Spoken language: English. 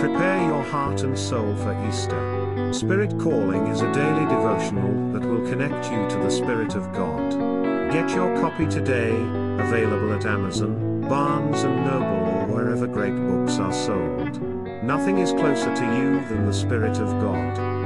Prepare your heart and soul for Easter. Spirit Calling is a daily devotional that will connect you to the Spirit of God. Get your copy today, available at Amazon, Barnes & Noble, or wherever great books are sold. Nothing is closer to you than the Spirit of God.